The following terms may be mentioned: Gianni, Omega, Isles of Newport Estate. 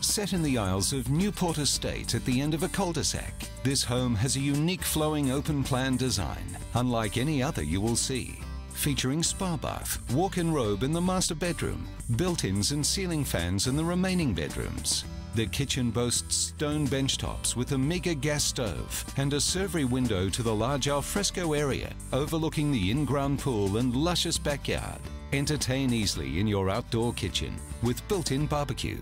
Set in the Isles of Newport Estate at the end of a cul-de-sac, this home has a unique flowing open-plan design, unlike any other you will see. Featuring spa bath, walk-in robe in the master bedroom, built-ins and ceiling fans in the remaining bedrooms. The kitchen boasts stone benchtops with Omega gas stove and a servery window to the large alfresco area, overlooking the in-ground pool and luscious backyard. Entertain easily in your outdoor kitchen with built-in barbecue.